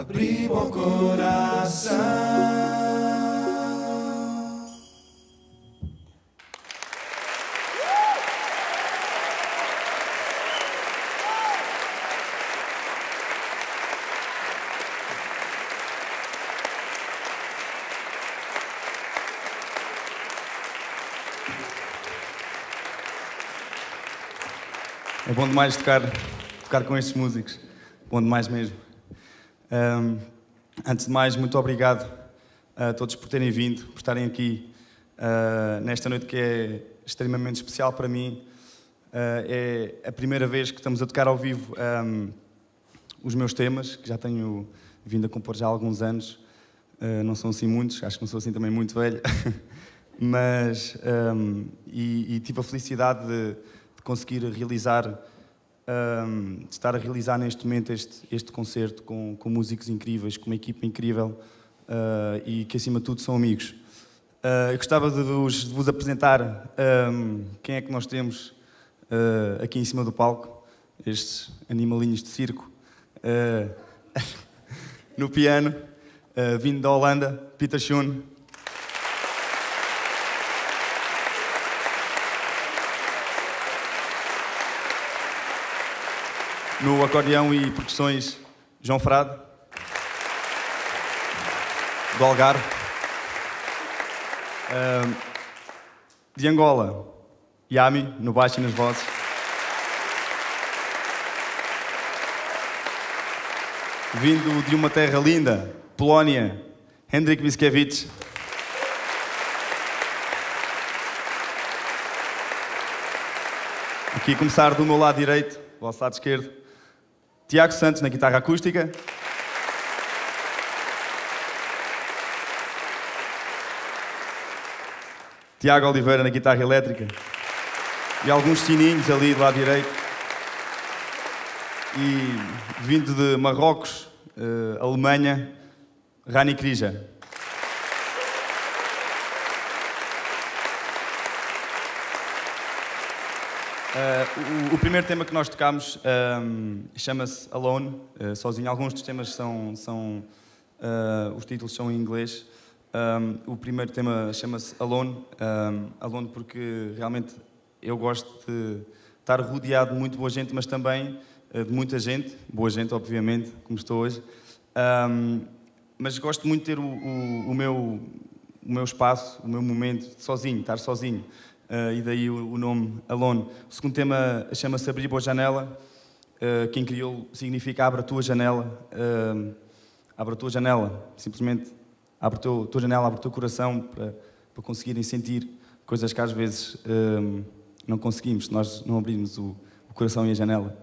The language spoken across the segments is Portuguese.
Abri meu coração. É bom demais tocar com estes músicos. Bom demais mesmo. Antes de mais, muito obrigado a todos por terem vindo, por estarem aqui nesta noite que é extremamente especial para mim. É a primeira vez que estamos a tocar ao vivo os meus temas, que já tenho vindo a compor já há alguns anos. Não são assim muitos, acho que não sou assim também muito velho. Mas, e tive a felicidade de conseguir realizar de estar a realizar neste momento este concerto com músicos incríveis, com uma equipa incrível e que, acima de tudo, são amigos. Eu gostava de vos apresentar quem é que nós temos aqui em cima do palco, estes animalinhos de circo. No piano, vindo da Holanda, Peter Schoen. No acordeão e percussões, João Frade, do Algarve. De Angola, Yami, no baixo e nas vozes. Vindo de uma terra linda, Polónia, Henryk Miskiewicz. Aqui a começar do meu lado direito, do vosso lado esquerdo, Tiago Santos na guitarra acústica. Tiago Oliveira na guitarra elétrica. E alguns sininhos ali do lado direito. E vindo de Marrocos, Alemanha, Rhani Krija. O primeiro tema que nós tocamos chama-se Alone, sozinho. Alguns dos temas os títulos são em inglês. O primeiro tema chama-se Alone, Alone porque realmente eu gosto de estar rodeado de muito boa gente, mas também de muita gente, boa gente obviamente, como estou hoje. Mas gosto muito de ter o meu espaço, o meu momento sozinho, estar sozinho. E daí o nome Alone. O segundo tema chama-se Abrir Boa Janela, que em crioulo significa abre a tua janela. Abre a tua janela, simplesmente abre a tua janela, abre o teu coração para conseguirem sentir coisas que às vezes não conseguimos, se nós não abrirmos o coração e a janela.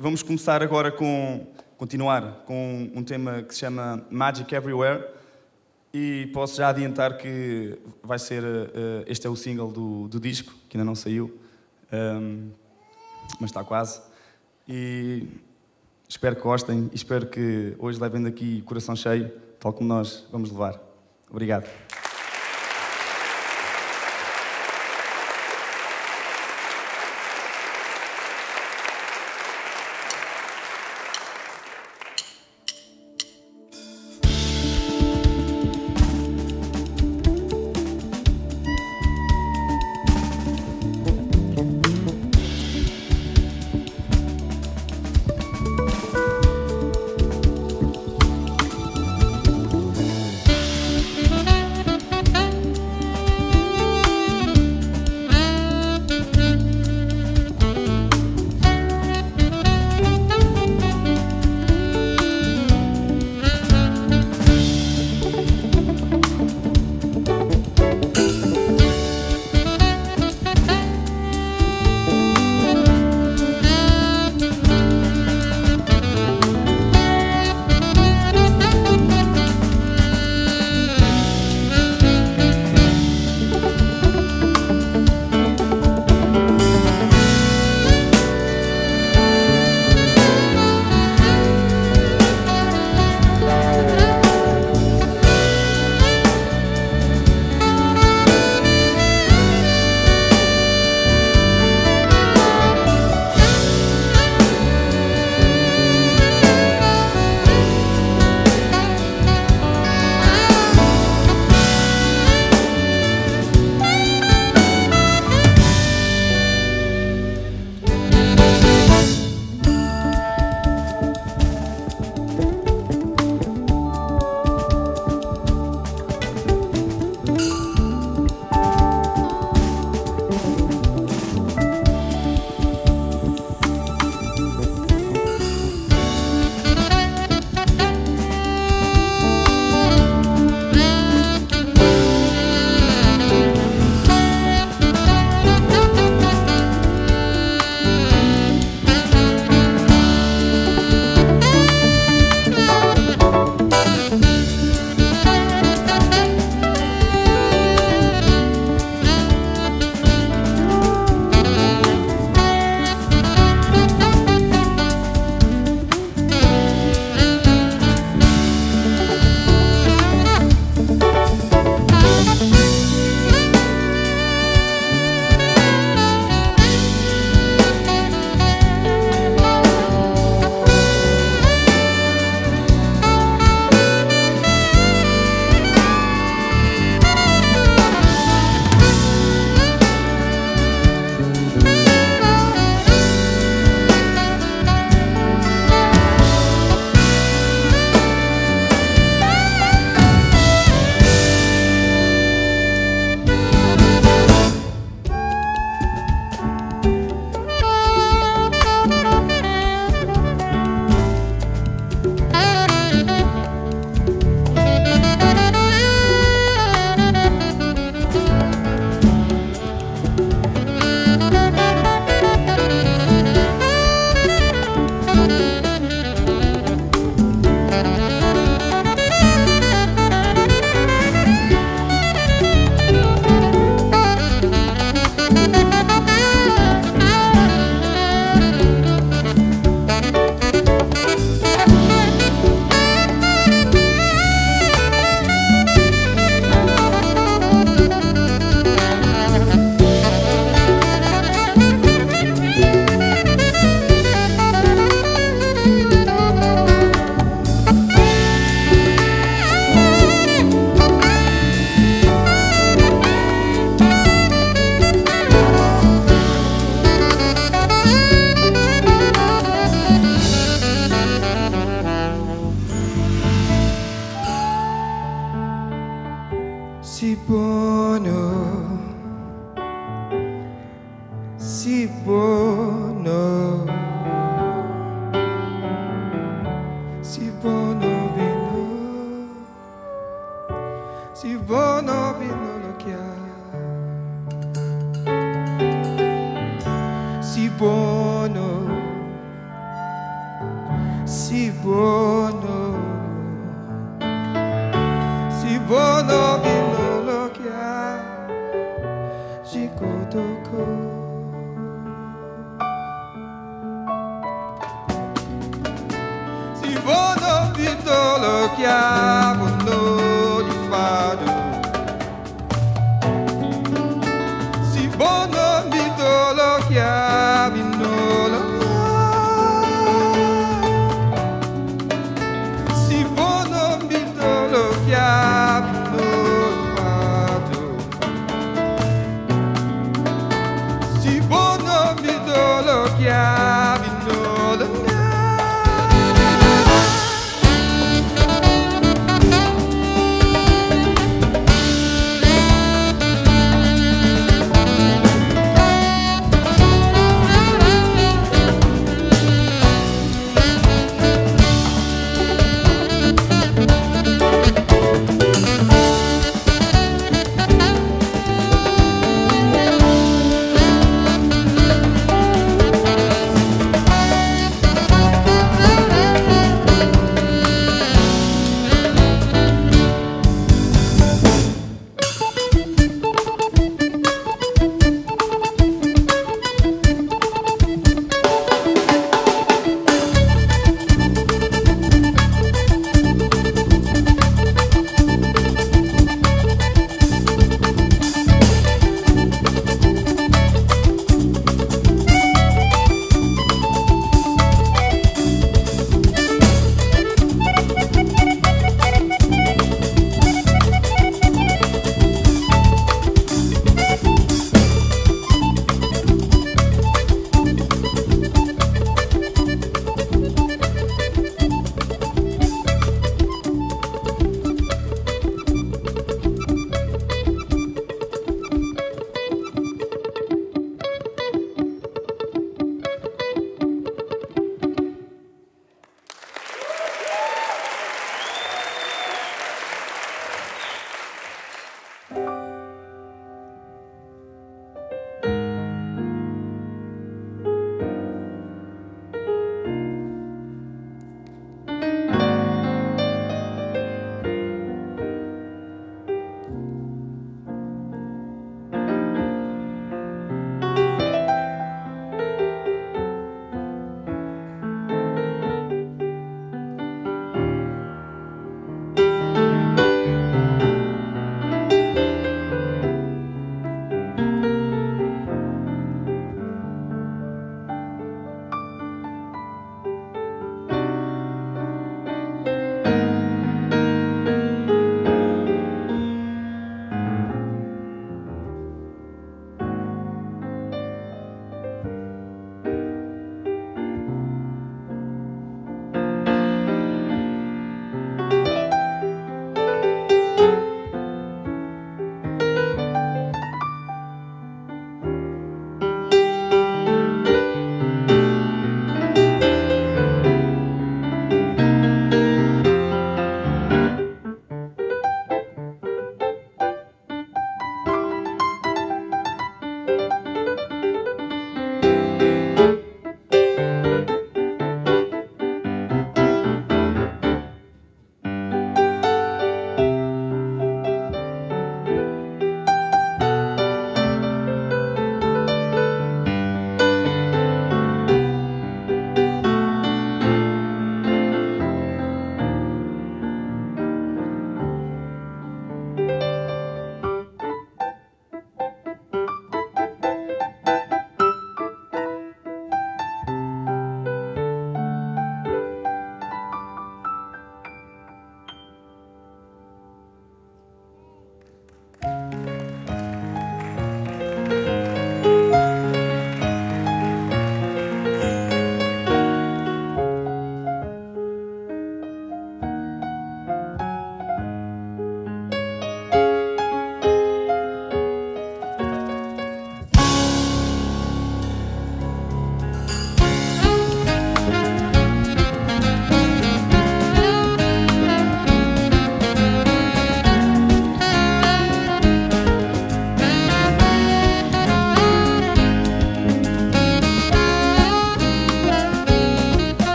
Vamos começar agora continuar com um tema que se chama Magic Everywhere. E posso já adiantar que vai ser, este é o single do disco, que ainda não saiu, mas está quase. E espero que gostem, espero que hoje levem daqui coração cheio, tal como nós vamos levar. Obrigado.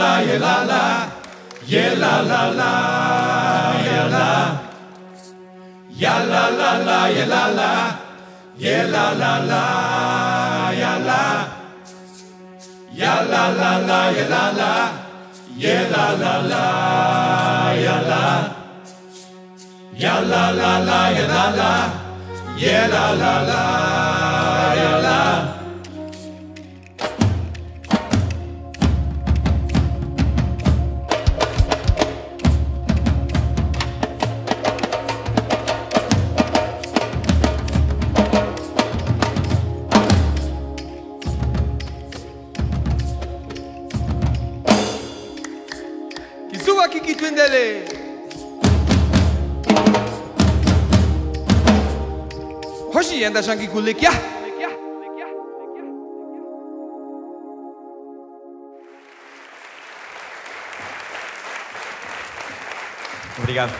la, ye la la, ye la la la, ye la, ya la la la, ye la la, ye la la la, ya la, ya la la la, ye la la, ye la la la, ya la, ya la la la, ye la la, ye la la la, ya la. Hoje ainda jangue gulekia. Obrigado.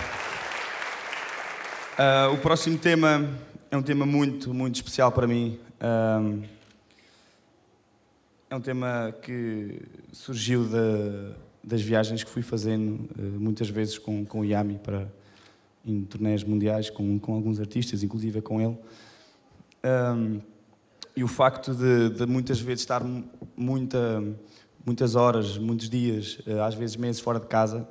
O próximo tema é um tema muito especial para mim. É um tema que surgiu das viagens que fui fazendo, muitas vezes com o Yami, em turnês mundiais, com alguns artistas, inclusive com ele. E o facto de muitas vezes estar muitas horas, muitos dias, às vezes meses fora de casa,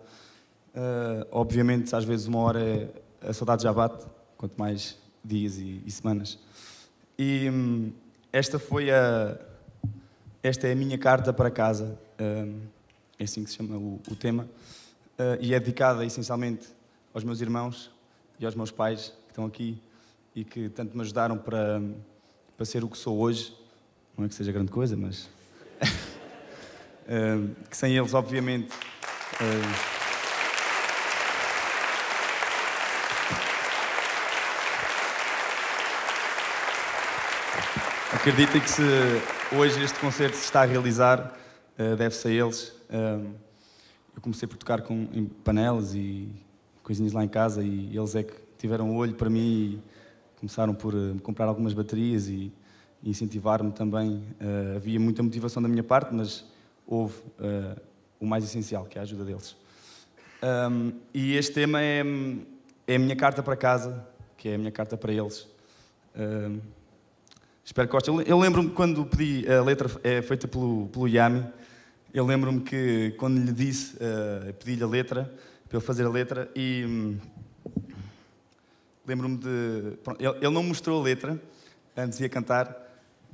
obviamente às vezes uma hora a saudade já bate, quanto mais dias e semanas. E esta é a minha carta para casa. É assim que se chama o tema, e é dedicada essencialmente aos meus irmãos e aos meus pais que estão aqui e que tanto me ajudaram para ser o que sou hoje. Não é que seja grande coisa, mas... que sem eles, obviamente... Acreditem que se hoje este concerto se está a realizar, deve-se a eles. Eu comecei por tocar em panelas e coisinhas lá em casa, e eles é que tiveram um olho para mim e começaram por me comprar algumas baterias e incentivar-me também. Havia muita motivação da minha parte, mas houve o mais essencial, que é a ajuda deles. E este tema é a minha carta para casa, que é a minha carta para eles. Espero que gostem. Eu lembro-me, quando pedi, a letra é feita pelo Yami. Eu lembro-me que, quando lhe disse, pedi-lhe a letra, para ele fazer a letra, e lembro-me de... Pronto, ele não mostrou a letra, antes ia cantar,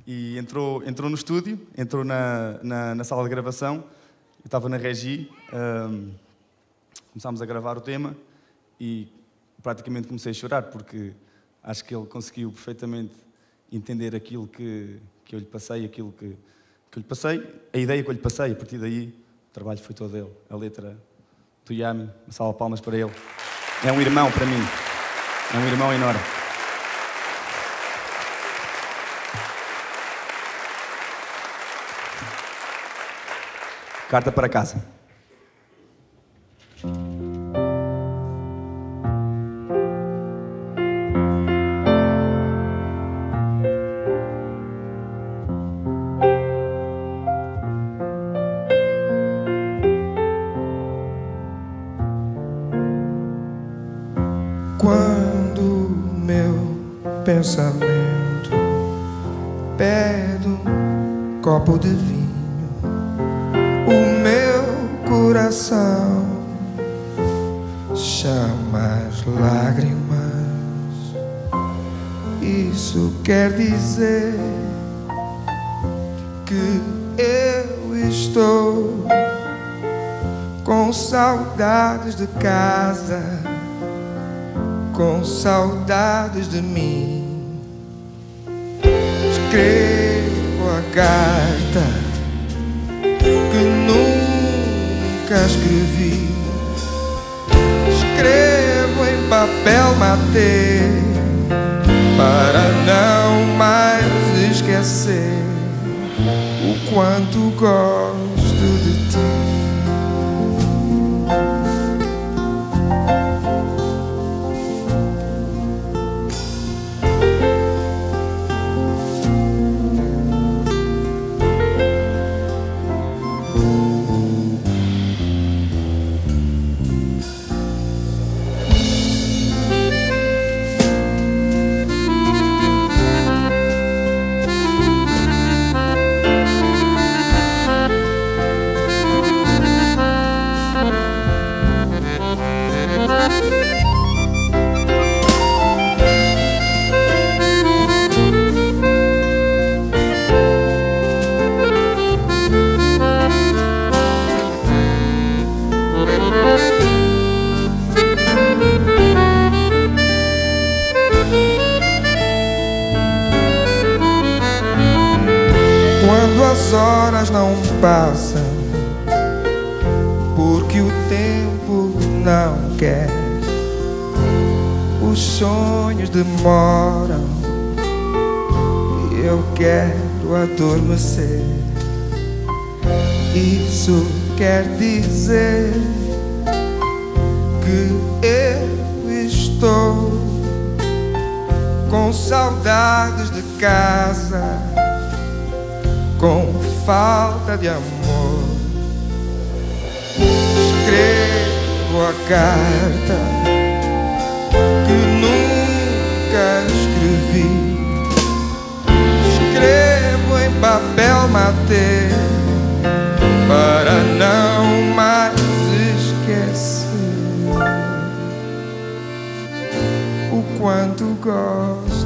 e entrou no estúdio, entrou na sala de gravação, eu estava na regi, começámos a gravar o tema, e praticamente comecei a chorar, porque acho que ele conseguiu perfeitamente entender aquilo que eu lhe passei, aquilo que eu lhe passei, a ideia que eu lhe passei. A partir daí, o trabalho foi todo dele. A letra do Yami, uma salva de palmas para ele. É um irmão para mim. É um irmão enorme. Carta para casa. Pensamento pede um copo de vinho, o meu coração chama as lágrimas. Isso quer dizer que eu estou com saudades de casa, com saudades de mim. Escrevo a carta que nunca escrevi. Escrevo em papel matê para não mais esquecer o quanto gosto de ti. horas não passam, porque o tempo não quer. Os sonhos demoram e eu quero adormecer. Isso quer dizer que eu estou com saudades de casa, com falta de amor. Escrevo a carta que nunca escrevi. Escrevo em papel matê para não mais esquecer o quanto gosto.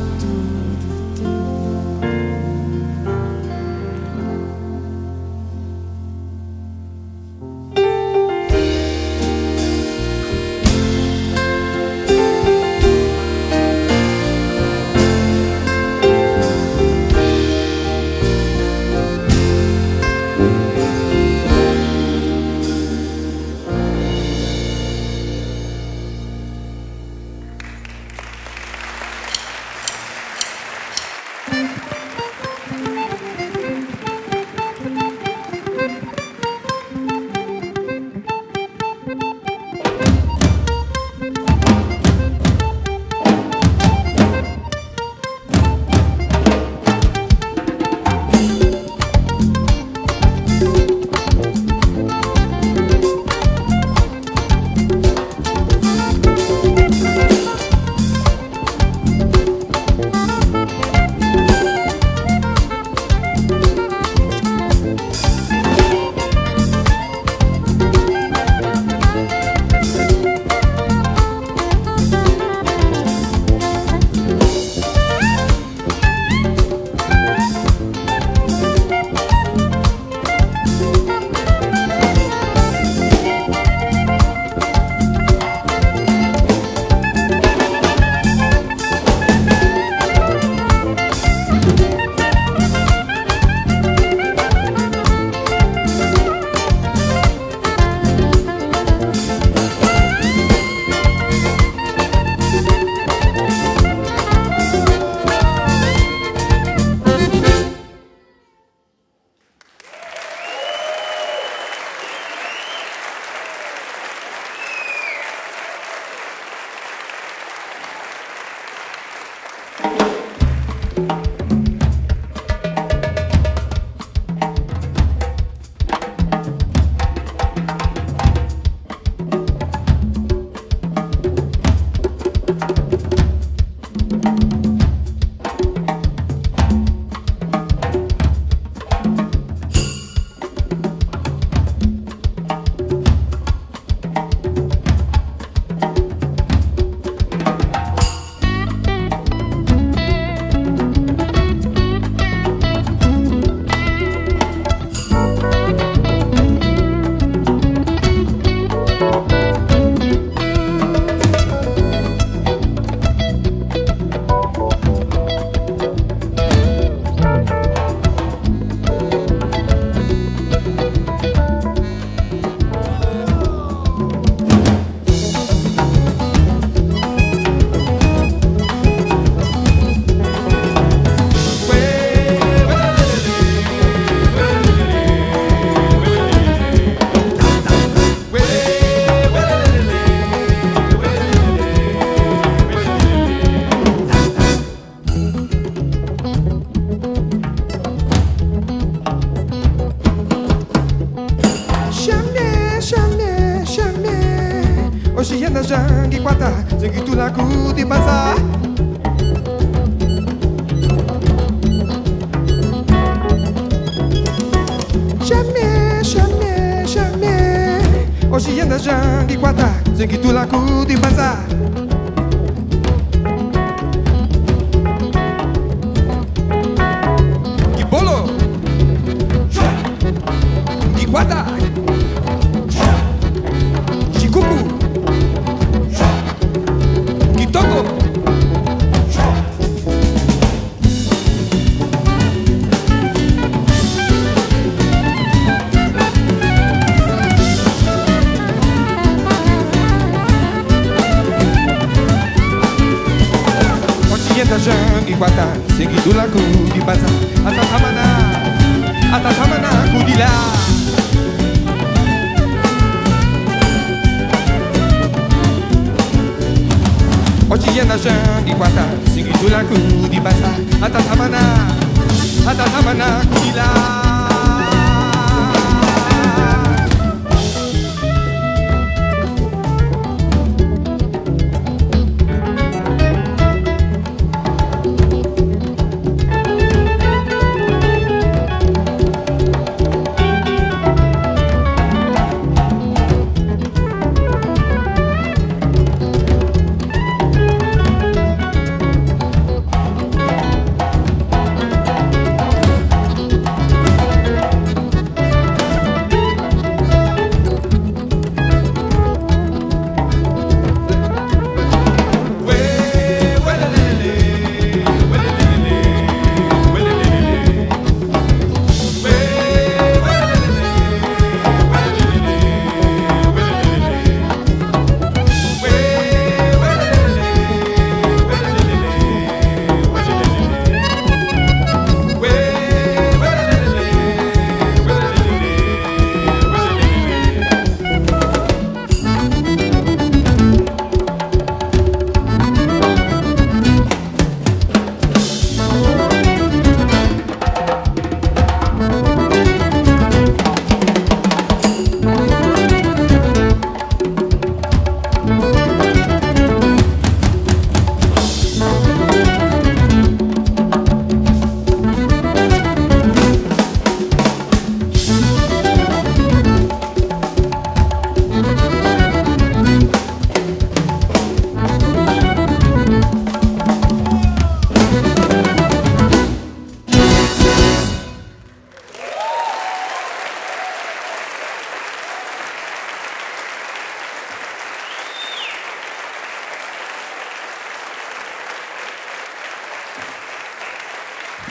Medajang e Guatá, seguindo Lago de Bazar, Atacamaná, Cudilá. Otienajang e Guatá, seguindo Lago de Bazar, Atacamaná, Cudilá.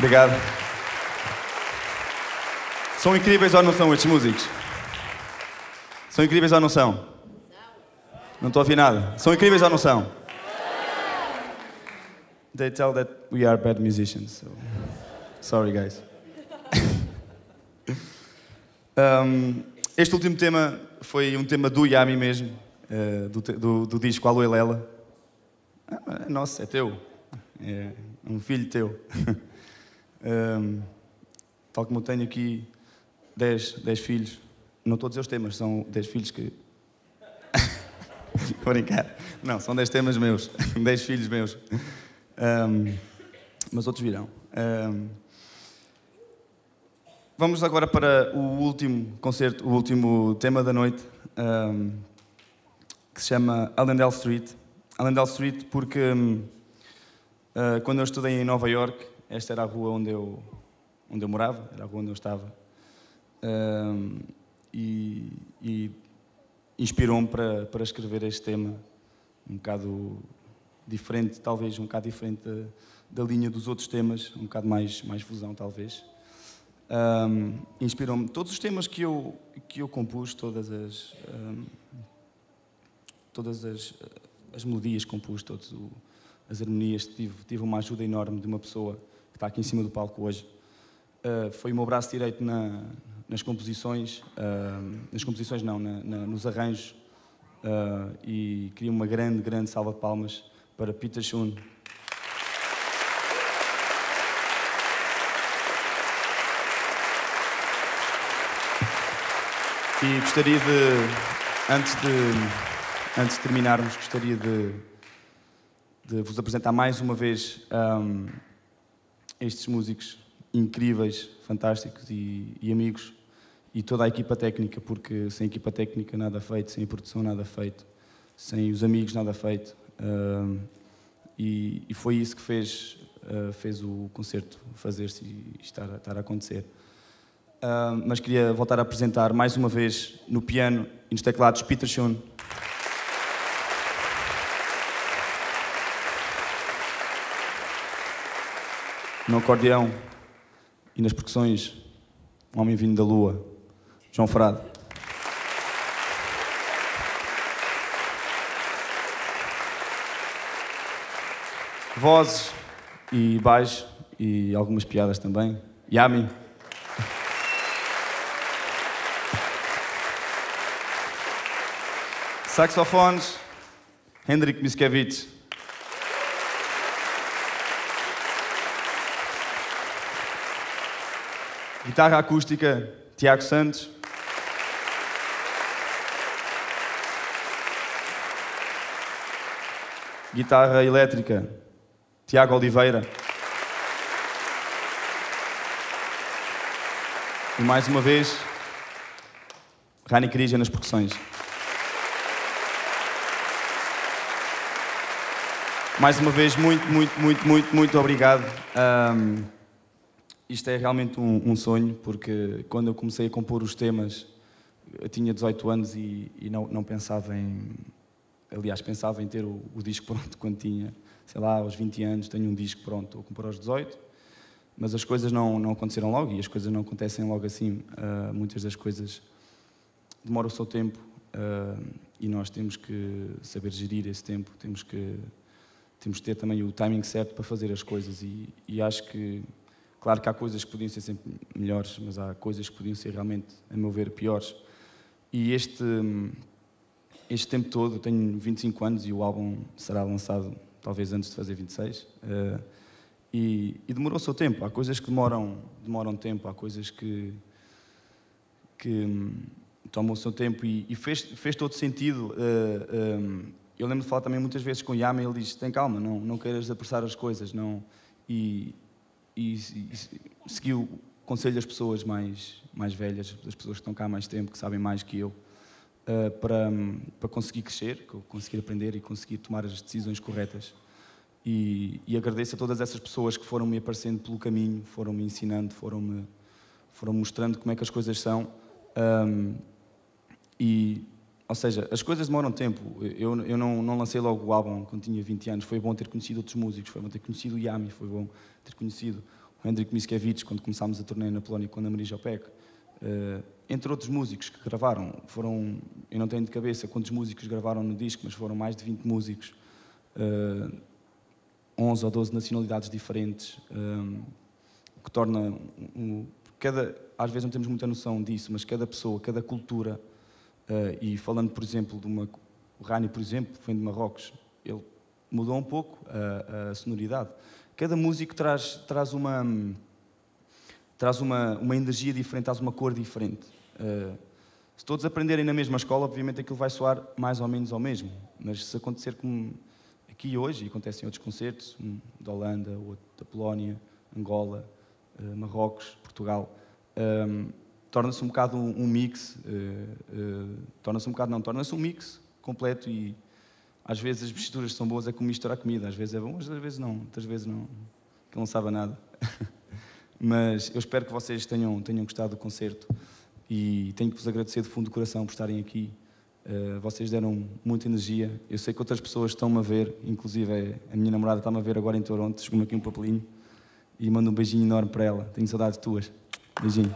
Obrigado. São incríveis ou não são estes músicos? São incríveis ou não são? Não estou a ouvir nada. São incríveis ou não são? They tell that we are bad musicians. So. Sorry, guys. Este último tema foi um tema do Yami mesmo, do disco Alô Elela. Ah, nossa, é teu. É um filho teu. Tal como eu tenho aqui 10 filhos, não estou a dizer os temas, são 10 filhos que... Vou brincar. Não, são 10 temas meus, 10 filhos meus. Mas outros virão. Vamos agora para o último concerto, o último tema da noite, que se chama Allendale Street. Allendale Street porque quando eu estudei em Nova Iorque, esta era a rua onde eu morava, era a rua onde eu estava. E inspirou-me para escrever este tema, um bocado diferente, talvez, um bocado diferente da linha dos outros temas, um bocado mais fusão, talvez. Inspirou-me. Todos os temas que eu compus, todas as melodias que compus, todas as harmonias, tive uma ajuda enorme de uma pessoa que está aqui em cima do palco hoje. Foi o meu braço direito nas composições, nos arranjos, e queria uma grande salva de palmas para Peter Schoen. E gostaria de, antes de terminarmos, gostaria de vos apresentar mais uma vez estes músicos incríveis, fantásticos e amigos, e toda a equipa técnica, porque sem equipa técnica nada feito, sem a produção nada feito, sem os amigos nada feito, e foi isso que fez o concerto fazer-se e estar a acontecer. Mas queria voltar a apresentar mais uma vez no piano e nos teclados Peter Schoen. No acordeão e nas percussões, um homem vindo da lua, João Frade. Vozes, e baixo e algumas piadas também. Yami. Saxofones, Henryk Miskiewicz. Guitarra acústica, Tiago Santos. Guitarra elétrica, Tiago Oliveira. E mais uma vez, Rhani Krija nas percussões. Mais uma vez, muito obrigado. Isto é realmente um sonho, porque quando eu comecei a compor os temas, eu tinha 18 anos e não pensava em... Aliás, pensava em ter o disco pronto quando tinha, sei lá, aos 20 anos, tenho um disco pronto, estou a compor aos 18, mas as coisas não aconteceram logo, e as coisas não acontecem logo assim. Muitas das coisas demoram o seu tempo, e nós temos que saber gerir esse tempo, temos que ter também o timing certo para fazer as coisas, e acho que, claro que há coisas que podiam ser sempre melhores, mas há coisas que podiam ser realmente, a meu ver, piores. E este tempo todo, eu tenho 25 anos e o álbum será lançado talvez antes de fazer 26, e demorou o seu tempo. Há coisas que demoram tempo, há coisas que tomam o seu tempo, e fez todo sentido. Eu lembro de falar também muitas vezes com o Yama, ele diz, tem calma, não queiras apressar as coisas, não, e segui o conselho das pessoas mais velhas, das pessoas que estão cá há mais tempo, que sabem mais que eu, para conseguir crescer, conseguir aprender e conseguir tomar as decisões corretas. E agradeço a todas essas pessoas que foram-me aparecendo pelo caminho, foram-me ensinando, foram-me mostrando como é que as coisas são. Ou seja, as coisas demoram tempo. Eu não lancei logo o álbum quando tinha 20 anos. Foi bom ter conhecido outros músicos, foi bom ter conhecido o Yami, foi bom ter conhecido o Henryk Miskiewicz quando começámos a turnê na Polónia com a Anna Maria Jopek. Entre outros músicos que gravaram, eu não tenho de cabeça quantos músicos gravaram no disco, mas foram mais de 20 músicos, 11 ou 12 nacionalidades diferentes, o que torna... às vezes não temos muita noção disso, mas cada pessoa, cada cultura... e falando, por exemplo, o Rhani, por exemplo, vem de Marrocos, ele mudou um pouco a sonoridade. Cada músico traz uma energia diferente, traz uma cor diferente. Se todos aprenderem na mesma escola, obviamente aquilo vai soar mais ou menos ao mesmo, mas se acontecer como aqui hoje, e acontecem outros concertos, um da Holanda, outro da Polónia, Angola, Marrocos, Portugal... torna-se um bocado um mix, torna-se um bocado não, torna-se um mix completo, e às vezes as misturas são boas, é como misturar comida, às vezes é bom, às vezes não, outras vezes não, que não sabe nada. Mas eu espero que vocês tenham gostado do concerto, e tenho que vos agradecer do fundo do coração por estarem aqui. Vocês deram muita energia, eu sei que outras pessoas estão-me a ver, inclusive a minha namorada está-me a ver agora em Toronto, chegou-me aqui um papelinho e mando um beijinho enorme para ela, tenho saudades tuas, beijinho.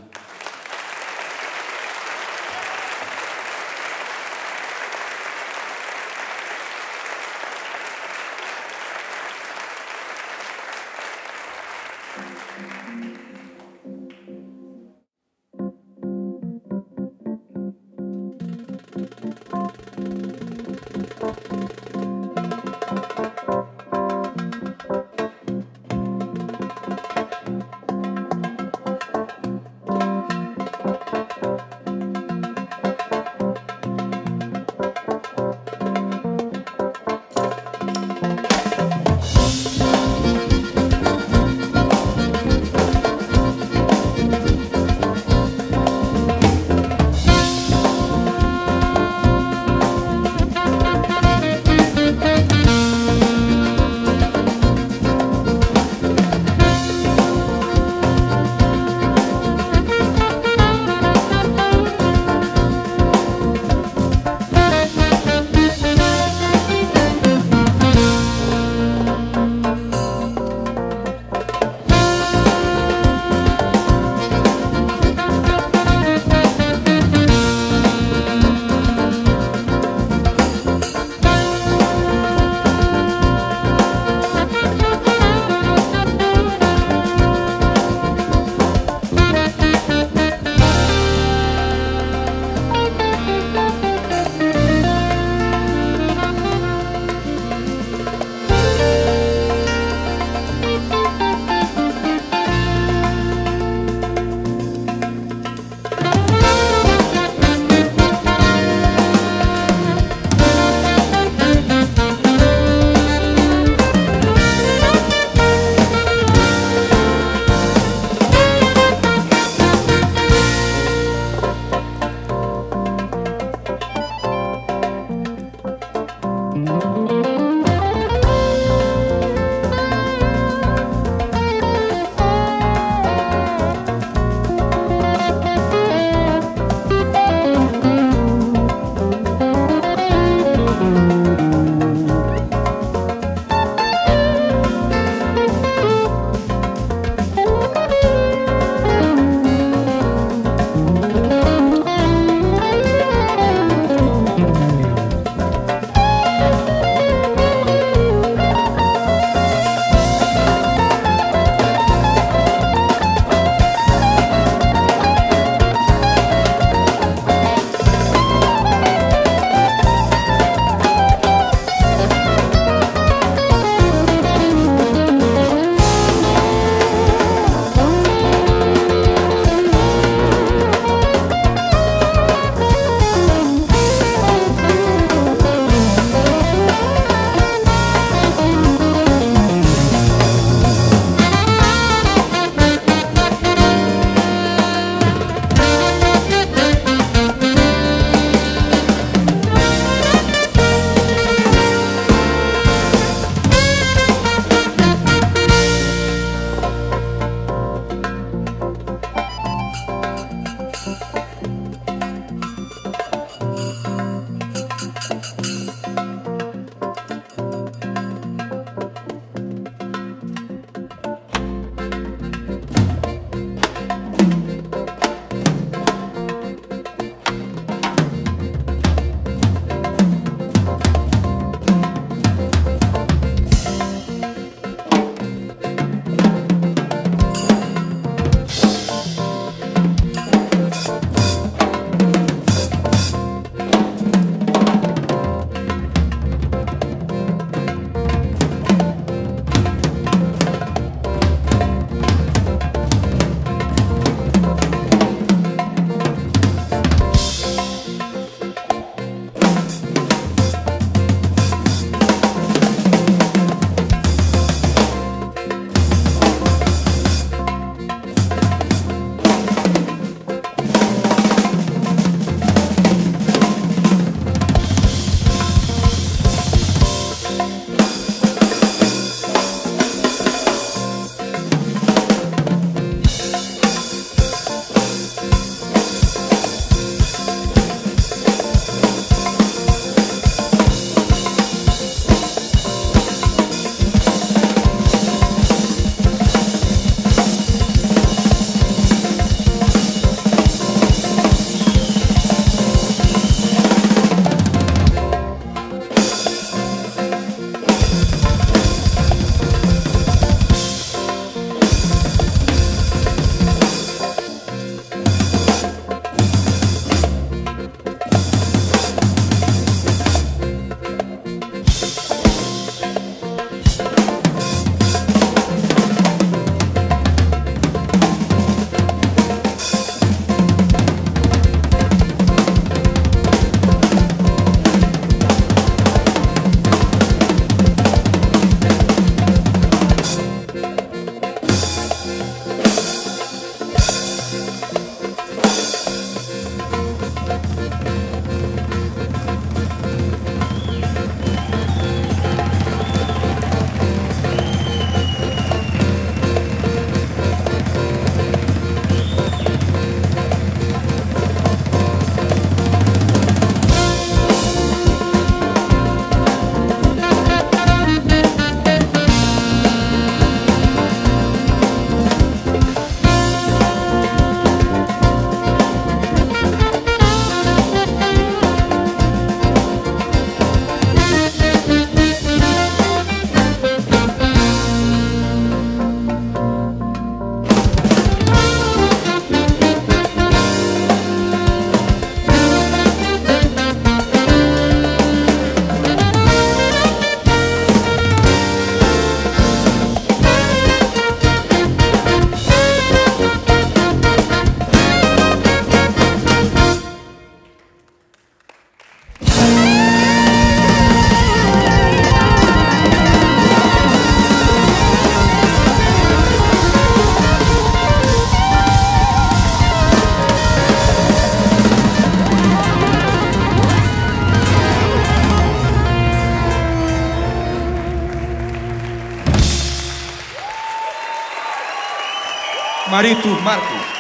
Marito Marques.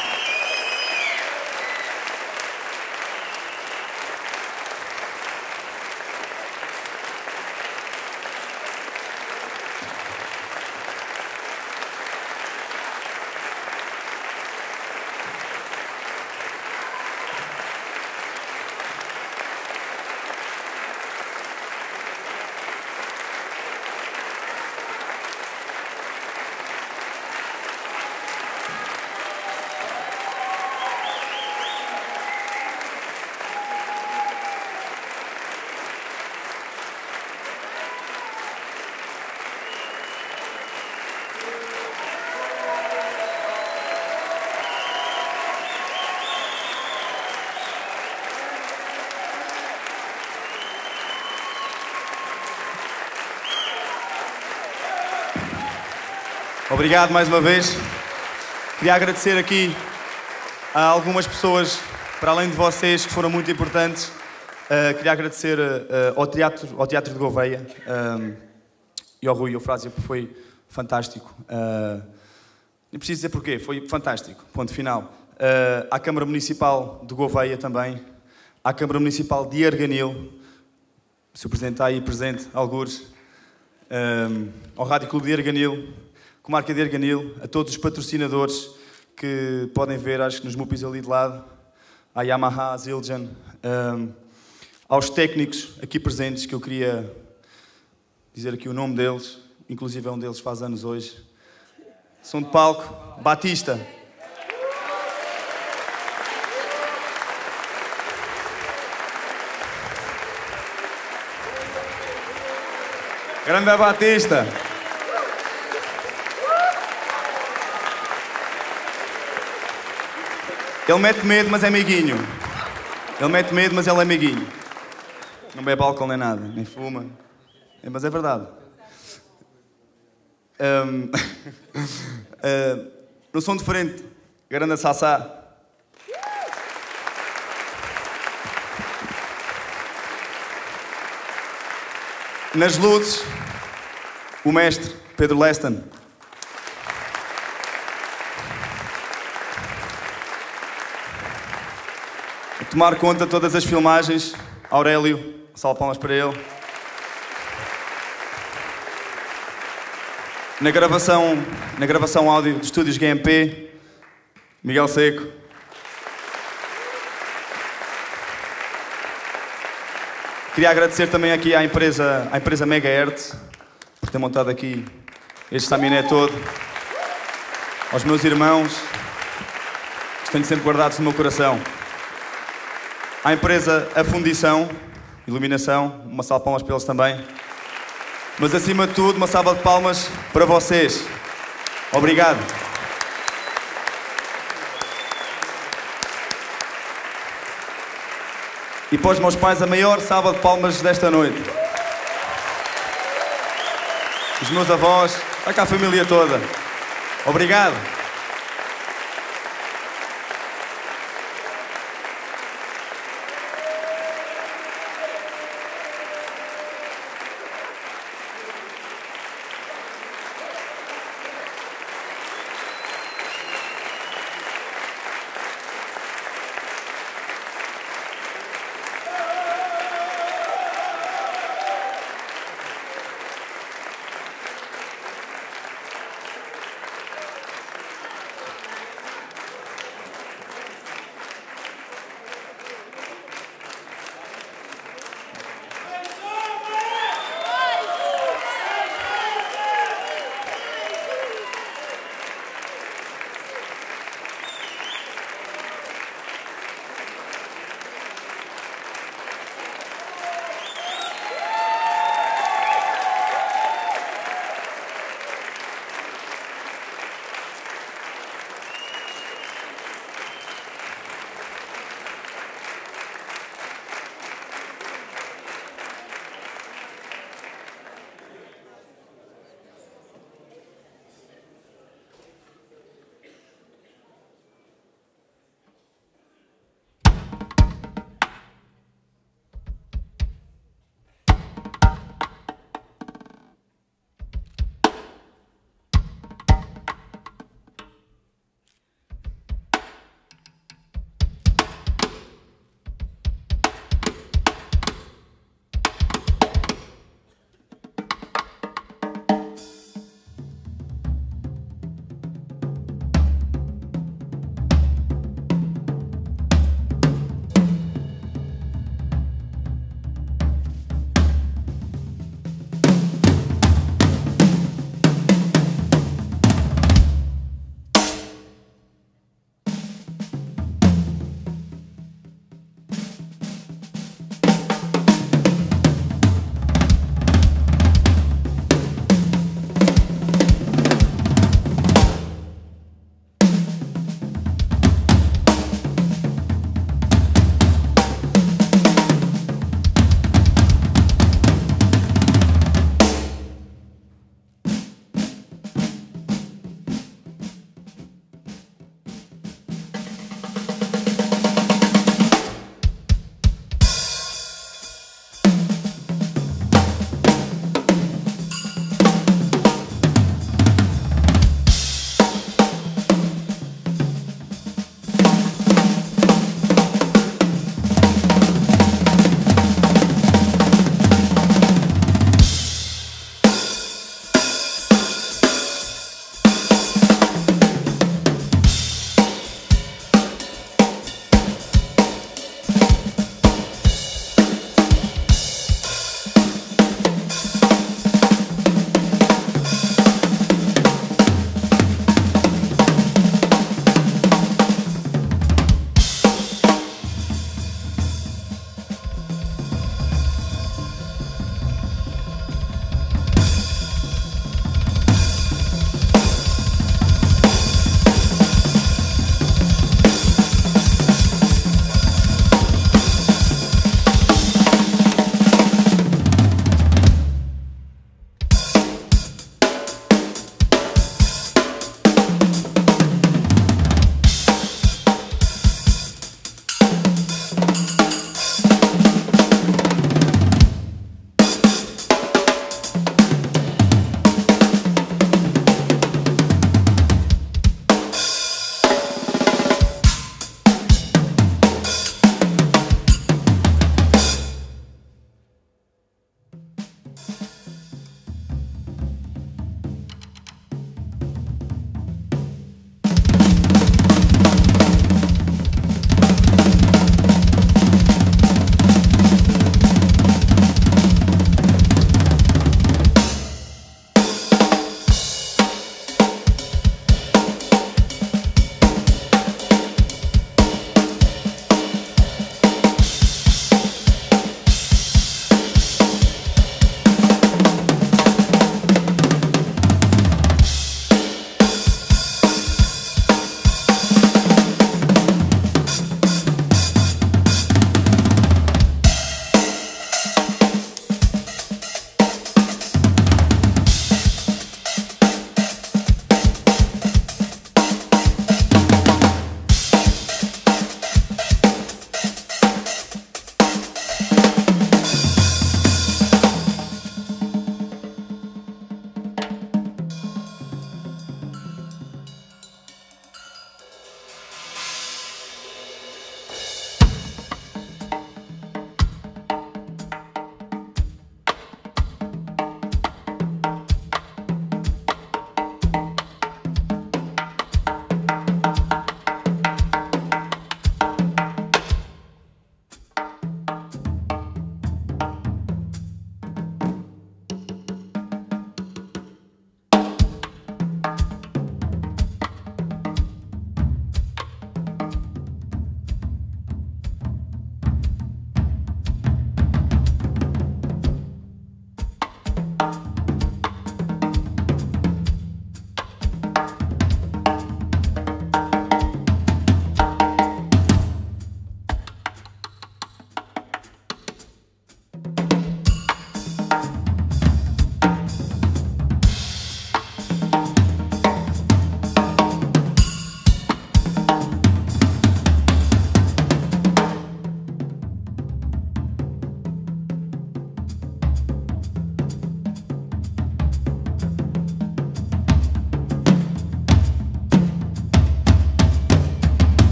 Obrigado mais uma vez. Queria agradecer aqui a algumas pessoas, para além de vocês, que foram muito importantes. Queria agradecer ao Teatro de Gouveia e ao Rui, ao Frade, porque foi fantástico. Não preciso dizer porquê, foi fantástico, ponto final. À Câmara Municipal de Gouveia também, à Câmara Municipal de Arganil, se o Presidente está aí presente, algures, ao Rádio Clube de Arganil, Comarca de Arganil, a todos os patrocinadores que podem ver, acho que nos MUPIs ali de lado, à Yamaha, à Zildjian, aos técnicos aqui presentes, que eu queria dizer aqui o nome deles, inclusive um deles faz anos hoje. Som de palco, Batista. Grande Batista. Ele mete medo, mas é amiguinho. Ele mete medo, mas ele é amiguinho. Não bebe álcool nem nada, nem fuma. É, mas é verdade. No som de frente, Garanda Sassá. Nas luzes, o mestre Pedro Leston. Tomar conta de todas as filmagens, Aurélio, salve palmas para ele. Na gravação áudio dos estúdios GMP, Miguel Seco. Queria agradecer também aqui à empresa Megahertz, por ter montado aqui este estaminé todo. Aos meus irmãos, que tenho sempre guardados no meu coração. À empresa A Fundição, Iluminação, uma salva de palmas para eles também. Mas acima de tudo, uma salva de palmas para vocês. Obrigado. E para os meus pais, a maior salva de palmas desta noite. Os meus avós, a família toda. Obrigado.